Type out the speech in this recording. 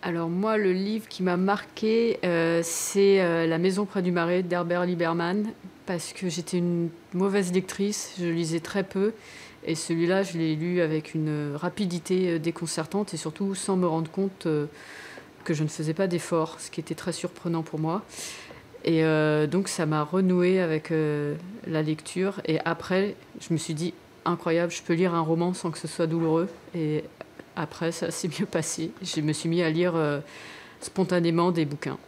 Alors moi, le livre qui m'a marqué, c'est La maison près du Marais d'Herbert Liebermann, parce que j'étais une mauvaise lectrice, je lisais très peu, et celui-là, je l'ai lu avec une rapidité déconcertante, et surtout sans me rendre compte que je ne faisais pas d'efforts, ce qui était très surprenant pour moi. Et donc ça m'a renouée avec la lecture, et après, je me suis dit, incroyable, je peux lire un roman sans que ce soit douloureux, et après, ça s'est mieux passé. Je me suis mis à lire spontanément des bouquins.